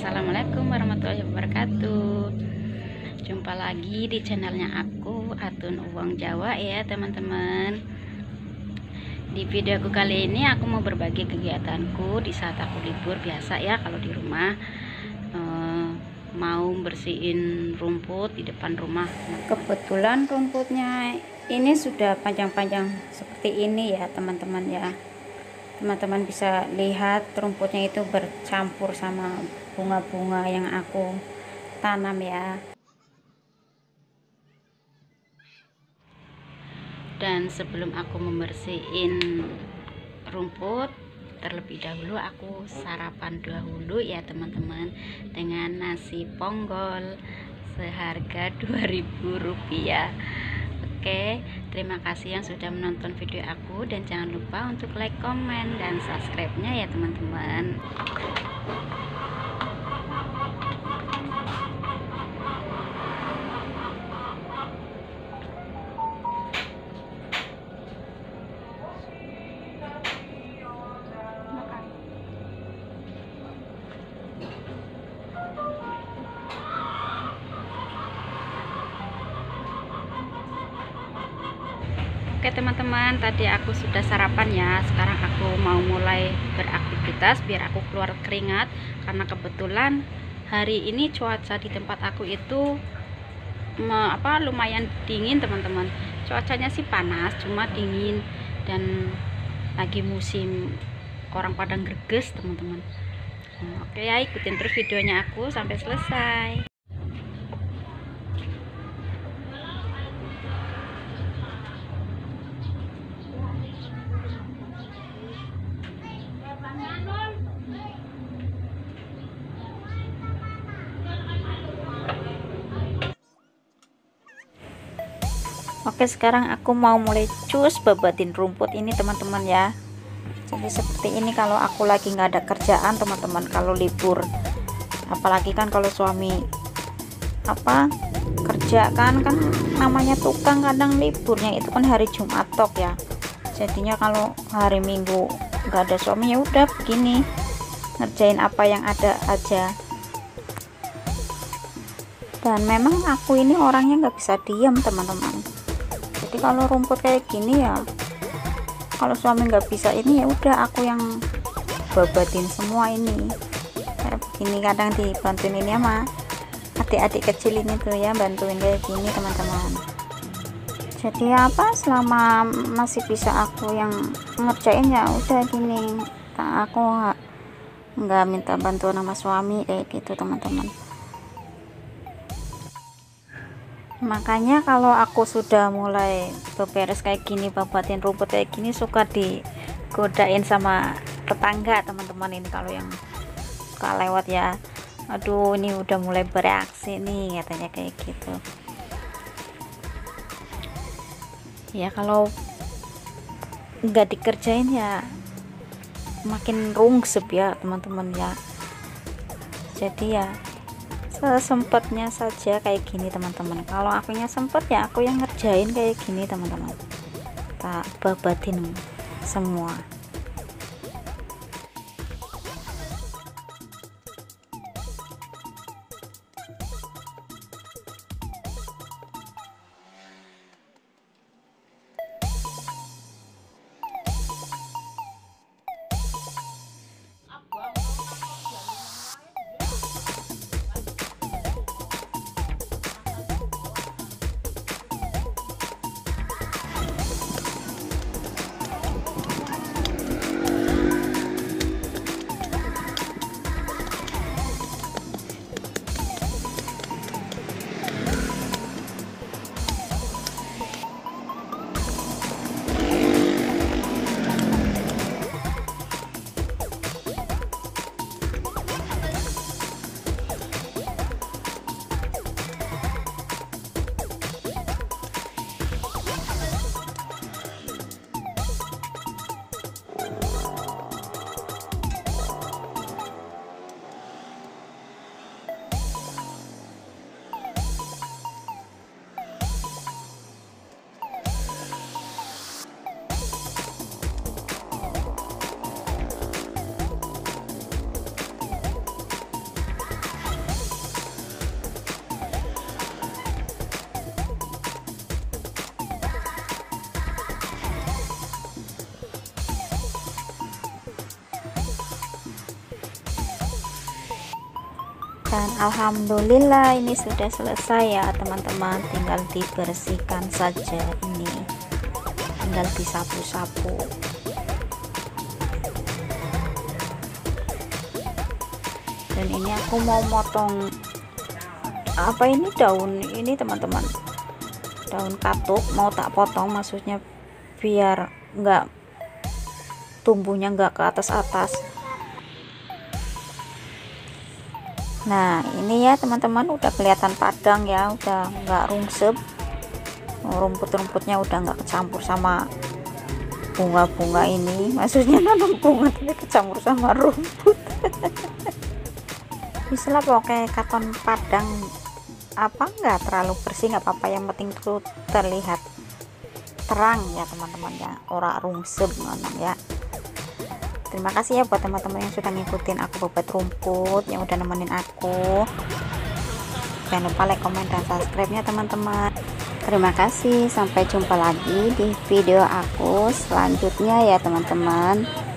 Assalamualaikum warahmatullahi wabarakatuh. Jumpa lagi di channelnya aku, Atun Wong Jawa ya teman-teman. Di video aku kali ini aku mau berbagi kegiatanku di saat aku libur biasa ya, kalau di rumah mau bersihin rumput di depan rumah. Kebetulan rumputnya ini sudah panjang-panjang seperti ini ya teman-teman ya. Teman-teman bisa lihat rumputnya itu bercampur sama bunga-bunga yang aku tanam ya. Dan sebelum aku membersihin rumput, terlebih dahulu aku sarapan dahulu ya teman-teman, dengan nasi ponggol seharga Rp2.000. Oke, terima kasih yang sudah menonton video aku, dan jangan lupa untuk like, komen, dan subscribe-nya ya teman-teman. Oke teman-teman, tadi aku sudah sarapan ya. Sekarang aku mau mulai beraktivitas biar aku keluar keringat, karena kebetulan hari ini cuaca di tempat aku itu lumayan dingin teman-teman. Cuacanya sih panas, cuma dingin, dan lagi musim orang Padang greges teman-teman. Oke ya, ikutin terus videonya aku sampai selesai. Oke, sekarang aku mau mulai cus babatin rumput ini teman-teman ya. Jadi seperti ini kalau aku lagi nggak ada kerjaan teman-teman, kalau libur. Apalagi kan kalau suami kerja kan namanya tukang kadang liburnya itu kan hari Jumat tok ya. Jadinya kalau hari Minggu nggak ada suami ya udah begini, ngerjain apa yang ada aja. Dan memang aku ini orangnya nggak bisa diam teman-teman. Jadi kalau rumput kayak gini ya, kalau suami nggak bisa ini ya udah aku yang babatin semua ini. Kayak begini kadang dibantuin ini sama adik-adik kecil ini tuh ya, bantuin kayak gini teman-teman. Jadi apa selama masih bisa aku yang ngerjain ya udah gini. Aku nggak minta bantuan sama suami kayak gitu teman-teman. Makanya kalau aku sudah mulai beberes kayak gini, babatin rumput kayak gini, suka digodain sama tetangga teman-teman ini kalau yang suka lewat ya. Aduh, ini udah mulai bereaksi nih katanya kayak gitu. Ya kalau nggak dikerjain ya makin rungsep ya teman-teman ya. Jadi ya sempatnya saja kayak gini teman-teman. Kalau akunya sempet ya aku yang ngerjain kayak gini teman-teman, tak babatin semua. Dan alhamdulillah ini sudah selesai ya teman-teman, tinggal dibersihkan saja, ini tinggal disapu-sapu. Dan ini aku mau motong apa ini, daun ini teman-teman, daun katuk mau tak potong, maksudnya biar enggak tumbuhnya enggak ke atas-atas. Nah ini ya teman-teman, udah kelihatan padang ya, udah nggak rungsep, rumput-rumputnya udah nggak kecampur sama bunga-bunga ini, maksudnya nanam bunga tapi kecampur sama rumput. Misalnya pakai karton padang apa nggak terlalu bersih nggak apa-apa, yang penting tuh terlihat terang ya teman-teman ya, ora rungsep ya. Terima kasih ya buat teman-teman yang sudah ngikutin aku bobot rumput, yang udah nemenin aku. Jangan lupa like, komen, dan subscribe-nya teman-teman. Terima kasih, sampai jumpa lagi di video aku selanjutnya ya teman-teman.